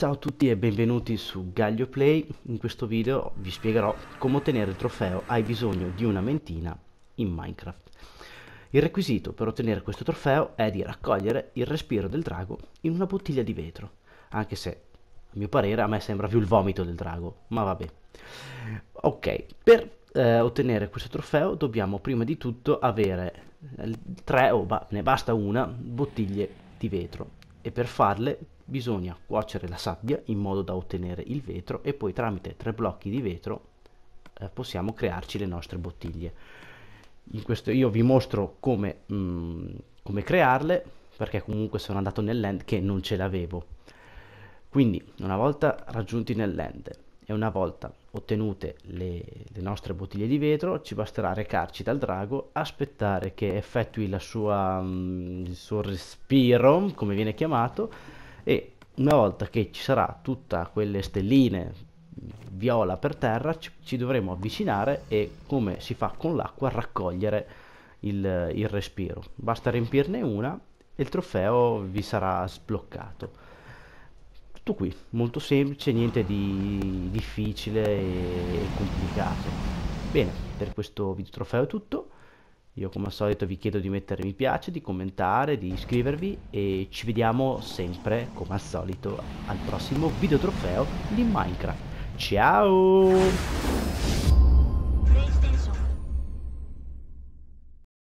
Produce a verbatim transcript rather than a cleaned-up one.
Ciao a tutti e benvenuti su Gaglio Play. In questo video vi spiegherò come ottenere il trofeo "Hai bisogno di una mentina" in Minecraft. Il requisito per ottenere questo trofeo è di raccogliere il respiro del drago in una bottiglia di vetro, anche se a mio parere a me sembra più il vomito del drago, ma vabbè. Ok, per eh, ottenere questo trofeo dobbiamo prima di tutto avere eh, tre o oh, ne basta una bottiglie di vetro, e per farle bisogna cuocere la sabbia in modo da ottenere il vetro, e poi tramite tre blocchi di vetro eh, possiamo crearci le nostre bottiglie. In questo io vi mostro come, mh, come crearle, perché comunque sono andato nell'end che non ce l'avevo. Quindi una volta raggiunti nell'end e una volta ottenute le, le nostre bottiglie di vetro, ci basterà recarci dal drago, aspettare che effettui la sua, mh, il suo respiro, come viene chiamato, e una volta che ci sarà tutta quelle stelline viola per terra ci, ci dovremo avvicinare e, come si fa con l'acqua, raccogliere il, il respiro. Basta riempirne una e il trofeo vi sarà sbloccato. Tutto qui, molto semplice, niente di difficile e complicato. Bene, per questo video trofeo è tutto. Io come al solito vi chiedo di mettere mi piace, di commentare, di iscrivervi, e ci vediamo sempre come al solito al prossimo video trofeo di Minecraft. Ciao!